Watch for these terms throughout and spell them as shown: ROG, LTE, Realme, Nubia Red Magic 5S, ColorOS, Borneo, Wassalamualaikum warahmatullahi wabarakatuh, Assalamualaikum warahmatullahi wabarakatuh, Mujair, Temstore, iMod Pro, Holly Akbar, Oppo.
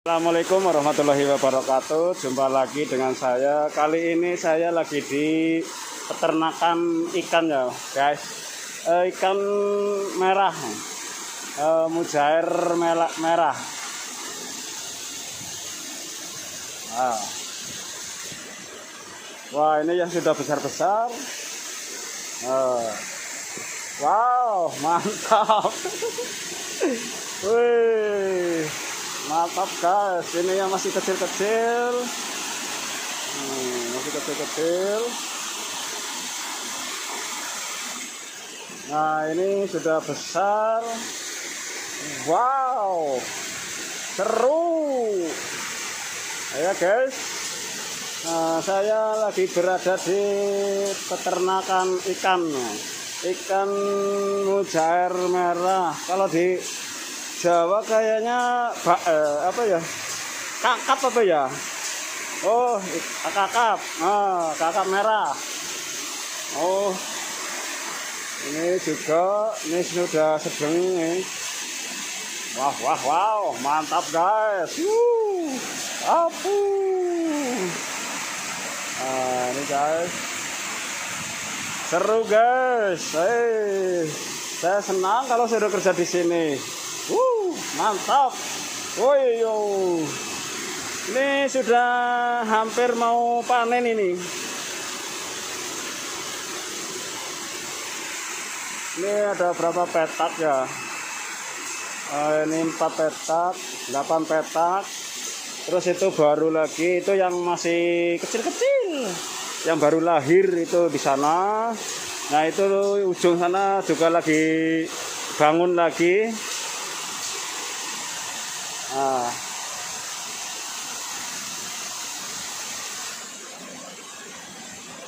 Assalamualaikum warahmatullahi wabarakatuh. Jumpa lagi dengan saya. Kali ini saya lagi di peternakan ikan ya guys. Ikan merah, mujair merah. Wah, ini yang sudah besar-besar. Wow, mantap. Wih, mantap guys. Ini yang masih kecil-kecil. Nah, ini sudah besar. Wow, seru ya guys. Nah, saya lagi berada di peternakan ikan mujair merah. Kalau di Jawa kayaknya apa ya, kakap apa ya? Oh, kakap. Nah, kakap merah. Oh, ini juga, ini sudah sedang ini. Wah, mantap guys. Ini guys, seru guys. Saya senang kalau saya udah kerja di sini. Mantap. Woi, ini sudah hampir mau panen ini. Ini ada berapa petak ya? Ini 4 petak, 8 petak. Terus itu baru lagi, itu yang masih kecil-kecil, yang baru lahir itu di sana. Nah, itu ujung sana juga lagi bangun lagi.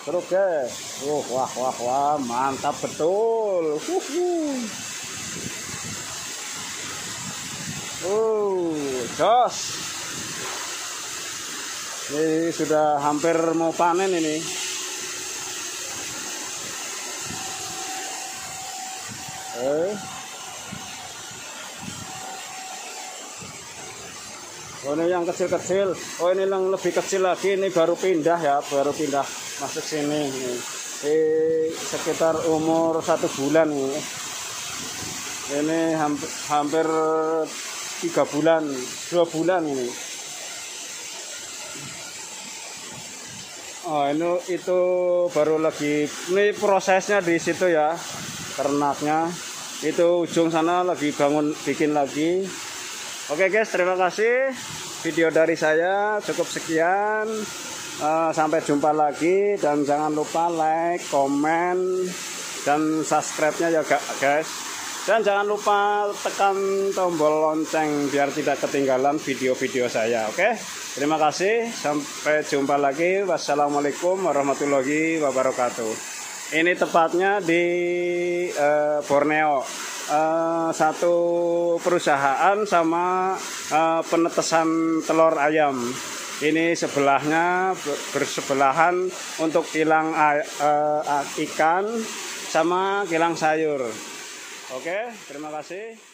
Terus guys, wah, mantap betul. Jos. Ini sudah hampir mau panen ini. Oh, ini yang kecil-kecil. Oh, ini yang lebih kecil lagi. Ini baru pindah ya, baru pindah masuk sini. Ini sekitar umur 1 bulan ini. Ini hampir 3 bulan, 2 bulan ini. Oh, ini itu baru lagi. Ini prosesnya di situ ya, ternaknya. Itu ujung sana lagi bangun, bikin lagi. Oke guys, terima kasih. Video dari saya cukup sekian. Sampai jumpa lagi. Dan jangan lupa like, komen, dan subscribe-nya ya guys. Dan jangan lupa tekan tombol lonceng biar tidak ketinggalan video-video saya. Oke, terima kasih. Sampai jumpa lagi. Wassalamualaikum warahmatullahi wabarakatuh. Ini tepatnya di Borneo. Satu perusahaan sama penetesan telur ayam. Ini sebelahnya bersebelahan untuk kilang ikan sama kilang sayur. Oke, terima kasih.